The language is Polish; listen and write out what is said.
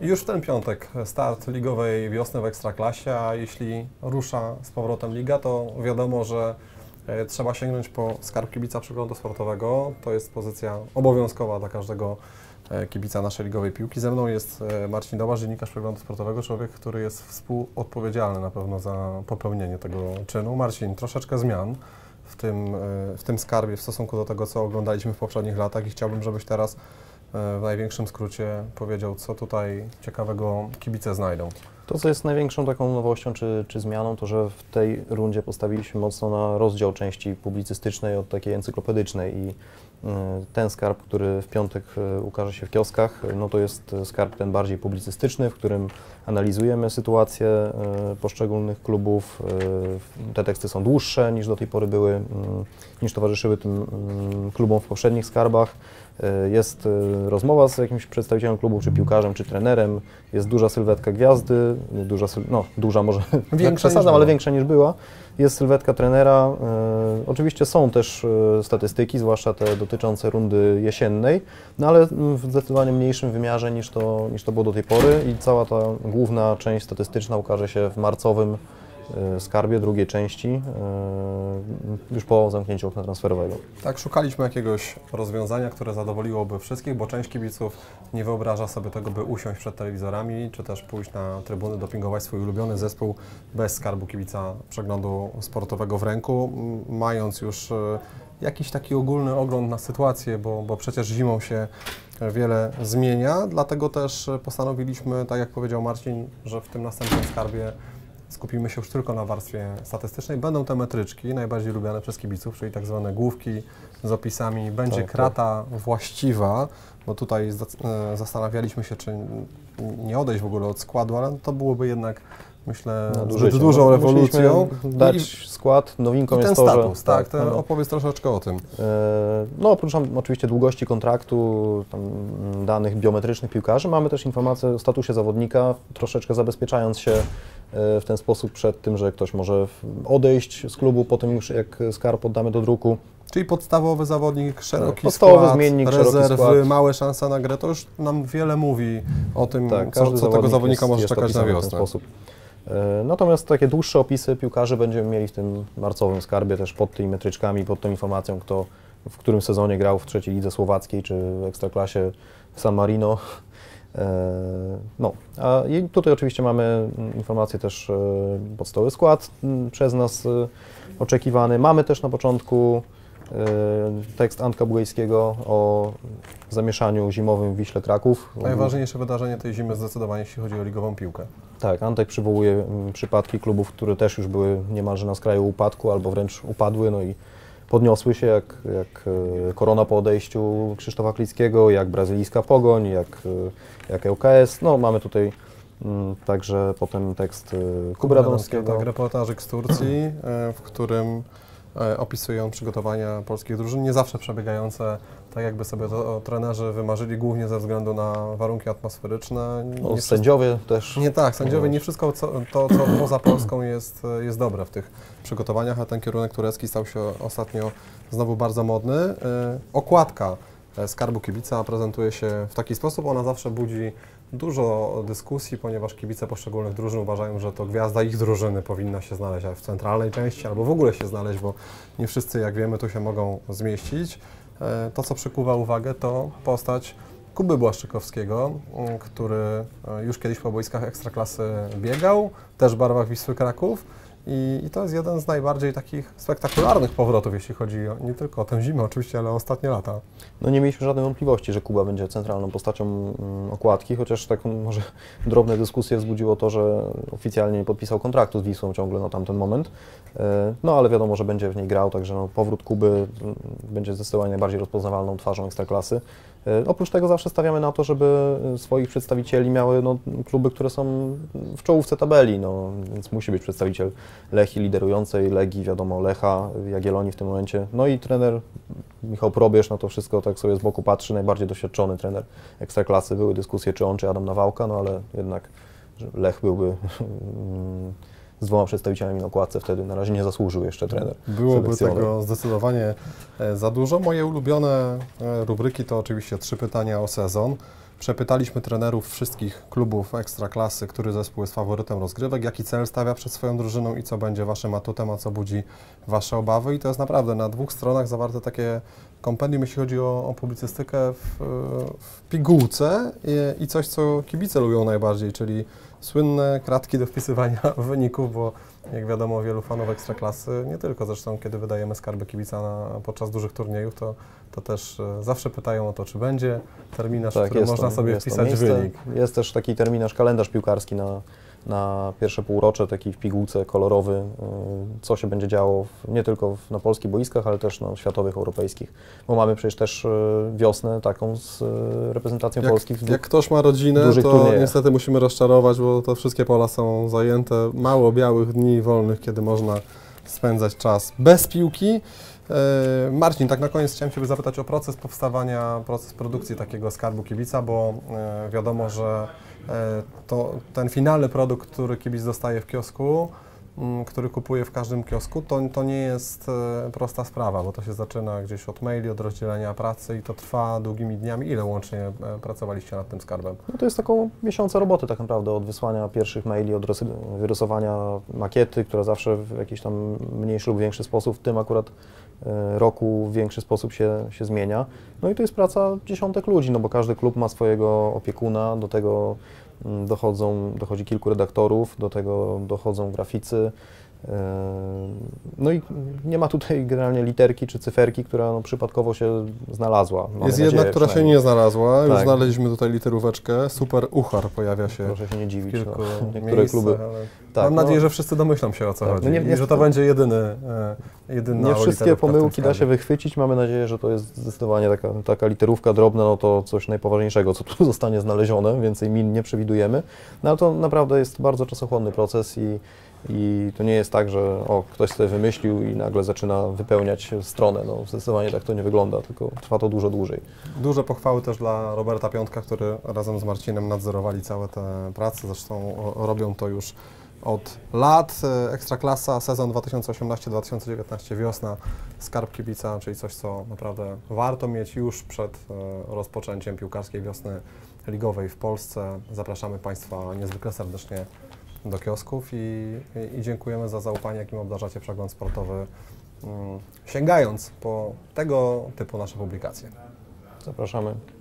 Już w ten piątek start ligowej wiosny w Ekstraklasie, a jeśli rusza z powrotem liga, to wiadomo, że trzeba sięgnąć po Skarb Kibica Przeglądu Sportowego. To jest pozycja obowiązkowa dla każdego kibica naszej ligowej piłki. Ze mną jest Marcin Dobasz, dziennikarz Przeglądu Sportowego, człowiek, który jest współodpowiedzialny na pewno za popełnienie tego czynu. Marcin, troszeczkę zmian w tym skarbie w stosunku do tego, co oglądaliśmy w poprzednich latach i chciałbym, żebyś teraz w największym skrócie powiedział, co tutaj ciekawego kibice znajdą. To, co jest największą taką nowością czy zmianą, to że w tej rundzie postawiliśmy mocno na rozdział części publicystycznej od takiej encyklopedycznej i ten skarb, który w piątek ukaże się w kioskach, no to jest skarb ten bardziej publicystyczny, w którym analizujemy sytuację poszczególnych klubów. Te teksty są dłuższe niż do tej pory były, niż towarzyszyły tym klubom w poprzednich skarbach. Jest rozmowa z jakimś przedstawicielem klubu, czy piłkarzem, czy trenerem. Jest duża sylwetka gwiazdy, duża może, tak przesadzam, ale większa niż była. Jest sylwetka trenera. Oczywiście są też statystyki, zwłaszcza te dotyczące rundy jesiennej, no ale w zdecydowanie mniejszym wymiarze niż to było do tej pory i cała ta główna część statystyczna ukaże się w marcowym skarbie drugiej części, już po zamknięciu okna transferowego. Tak, szukaliśmy jakiegoś rozwiązania, które zadowoliłoby wszystkich, bo część kibiców nie wyobraża sobie tego, by usiąść przed telewizorami, czy też pójść na trybuny, dopingować swój ulubiony zespół bez skarbu kibica przeglądu sportowego w ręku, mając już jakiś taki ogólny ogląd na sytuację, bo przecież zimą się wiele zmienia, dlatego też postanowiliśmy, tak jak powiedział Marcin, że w tym następnym skarbie skupimy się już tylko na warstwie statystycznej. Będą te metryczki, najbardziej lubiane przez kibiców, czyli tak zwane główki z opisami. Będzie krata właściwa, bo tutaj zastanawialiśmy się, czy nie odejść w ogóle od składu, ale to byłoby jednak, myślę, zbyt dużą rewolucją. Dać skład, nowinką jest to, status, że... Tak, ten opowiedz troszeczkę o tym. No oprócz oczywiście długości kontraktu, tam, danych biometrycznych piłkarzy, mamy też informację o statusie zawodnika, troszeczkę zabezpieczając się w ten sposób przed tym, że ktoś może odejść z klubu po tym już, jak skarb oddamy do druku. Czyli podstawowy zawodnik, szeroki skład, małe szanse na grę, to już nam wiele mówi o tym, tak, co tego zawodnika może czekać na wiosnę. Natomiast takie dłuższe opisy piłkarzy będziemy mieli w tym marcowym skarbie, też pod tymi metryczkami, pod tą informacją, kto w którym sezonie grał w trzeciej lidze słowackiej czy w Ekstraklasie w San Marino. No, a tutaj oczywiście mamy informację też podstawowy skład przez nas oczekiwany. Mamy też na początku tekst Antka Bugajskiego o zamieszaniu zimowym w Wiśle Kraków. Najważniejsze wydarzenie tej zimy zdecydowanie, jeśli chodzi o ligową piłkę. Tak, Antek przywołuje przypadki klubów, które też już były niemalże na skraju upadku albo wręcz upadły, no i podniosły się jak Korona po odejściu Krzysztofa Klickiego, jak brazylijska Pogoń, jak ŁKS. No, mamy tutaj także potem tekst Kuby Radomskiego. Tak, reportażyk z Turcji, w którym opisują przygotowania polskich drużyn, nie zawsze przebiegające tak, jakby sobie to trenerzy wymarzyli, głównie ze względu na warunki atmosferyczne. No, sędziowie też. Nie tak, sędziowie, nie wszystko to co poza Polską jest dobre w tych przygotowaniach, a ten kierunek turecki stał się ostatnio znowu bardzo modny. Okładka Skarbu Kibica prezentuje się w taki sposób, ona zawsze budzi dużo dyskusji, ponieważ kibice poszczególnych drużyn uważają, że to gwiazda ich drużyny powinna się znaleźć w centralnej części albo w ogóle się znaleźć, bo nie wszyscy, jak wiemy, tu się mogą zmieścić. To, co przykuwa uwagę, to postać Kuby Błaszczykowskiego, który już kiedyś po boiskach Ekstraklasy biegał, też w barwach Wisły Kraków. I to jest jeden z najbardziej takich spektakularnych powrotów, jeśli chodzi nie tylko o tę zimę oczywiście, ale o ostatnie lata. No nie mieliśmy żadnej wątpliwości, że Kuba będzie centralną postacią okładki, chociaż taką może drobne dyskusje wzbudziło to, że oficjalnie nie podpisał kontraktu z Wisłą ciągle na tamten moment. No ale wiadomo, że będzie w niej grał, także no, powrót Kuby będzie zdecydowanie najbardziej rozpoznawalną twarzą Ekstraklasy. Oprócz tego zawsze stawiamy na to, żeby swoich przedstawicieli miały no, kluby, które są w czołówce tabeli, no, więc musi być przedstawiciel Lechi liderującej, Legii, wiadomo, Lecha, Jagiellonii w tym momencie. No i trener Michał Probierz na to wszystko tak sobie z boku patrzy, najbardziej doświadczony trener Ekstraklasy. Były dyskusje, czy on, czy Adam Nawałka, no ale jednak Lech byłby z dwoma przedstawicielami na okładce wtedy, na razie nie zasłużył jeszcze trener. Byłoby tego zdecydowanie za dużo. Moje ulubione rubryki to oczywiście trzy pytania o sezon. Przepytaliśmy trenerów wszystkich klubów Ekstraklasy, który zespół jest faworytem rozgrywek, jaki cel stawia przed swoją drużyną i co będzie waszym atutem, a co budzi wasze obawy. I to jest naprawdę na dwóch stronach zawarte takie kompendium, jeśli chodzi o publicystykę w pigułce i coś, co kibice lubią najbardziej, czyli słynne kratki do wpisywania wyników, bo jak wiadomo wielu fanów Ekstraklasy, nie tylko zresztą, kiedy wydajemy skarby kibica podczas dużych turniejów, to też zawsze pytają o to, czy będzie terminarz, tak, który można sobie wpisać wynik. Jest też taki terminarz, kalendarz piłkarski na pierwsze półrocze, taki w pigułce kolorowy, co się będzie działo nie tylko na polskich boiskach, ale też na światowych, europejskich. Bo mamy przecież też wiosnę taką z reprezentacją Polski. Jak ktoś ma rodzinę, to niestety musimy rozczarować, bo to wszystkie pola są zajęte. Mało białych dni wolnych, kiedy można spędzać czas bez piłki. Marcin, tak na koniec chciałem cię zapytać o proces powstawania, proces produkcji takiego skarbu kibica, bo wiadomo, że ten finalny produkt, który kibic dostaje w kiosku, który kupuje w każdym kiosku, to nie jest prosta sprawa, bo to się zaczyna gdzieś od maili, od rozdzielenia pracy i to trwa długimi dniami. Ile łącznie pracowaliście nad tym skarbem? No to jest około miesiąca roboty tak naprawdę, od wysłania pierwszych maili, od wyrysowania makiety, która zawsze w jakiś tam mniejszy lub większy sposób, w tym akurat roku w większy sposób się zmienia. No i to jest praca dziesiątek ludzi, no bo każdy klub ma swojego opiekuna, do tego dochodzi kilku redaktorów, do tego dochodzą graficy. No i nie ma tutaj generalnie literki czy cyferki, która przypadkowo się znalazła. Jest jedna, która się nie znalazła. Tak. Już znaleźliśmy tutaj literóweczkę. Super Uchar pojawia się. Proszę się nie dziwić. Niektóre kluby. Tak, mam nadzieję, że wszyscy domyślą się, o co chodzi. I że to będzie jedyna. Nie wszystkie pomyłki da się wychwycić. Mamy nadzieję, że to jest zdecydowanie taka literówka drobna, no to coś najpoważniejszego, co tu zostanie znalezione. Więcej min nie przewidujemy. No ale to naprawdę jest bardzo czasochłonny proces i to nie jest tak, że ktoś sobie wymyślił i nagle zaczyna wypełniać stronę. No, zdecydowanie tak to nie wygląda, tylko trwa to dużo dłużej. Duże pochwały też dla Roberta Piątka, który razem z Marcinem nadzorowali całe te prace. Zresztą robią to już od lat. Ekstraklasa, sezon 2018-2019, wiosna, Skarb Kibica, czyli coś, co naprawdę warto mieć już przed rozpoczęciem piłkarskiej wiosny ligowej w Polsce. Zapraszamy Państwa niezwykle serdecznie do kiosków i dziękujemy za zaufanie, jakim obdarzacie Przegląd Sportowy, sięgając po tego typu nasze publikacje. Zapraszamy.